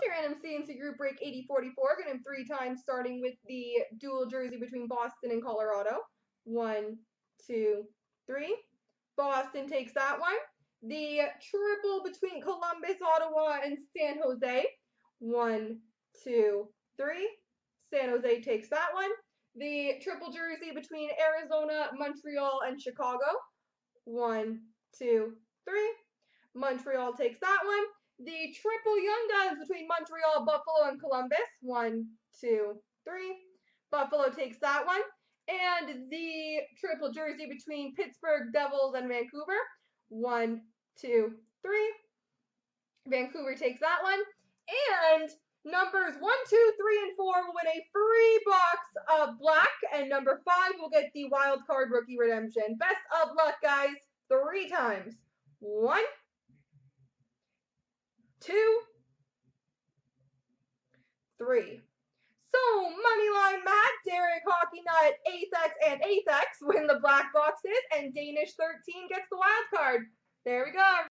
to your NMCNC Group Break 8044. Get him 3 times, starting with the dual jersey between Boston and Colorado. 1, 2, 3. Boston takes that one. The triple between Columbus, Ottawa, and San Jose. 1, 2, 3. San Jose takes that one. The triple jersey between Arizona, Montreal, and Chicago. 1, 2, 3. Montreal takes that one. The triple Young Guns between Montreal, Buffalo, and Columbus. 1, 2, 3. Buffalo takes that one. And the triple jersey between Pittsburgh Devils and Vancouver. 1, 2, 3. Vancouver takes that one. And numbers 1, 2, 3, and 4 will win a free box of black. And number 5 will get the wild card rookie redemption. Best of luck, guys. 3 times. 1, 2, 3. So, Moneyline Matt, Derek Hockey Nut, Athex, and Athex win the black boxes, and Danish 13 gets the wild card. There we go.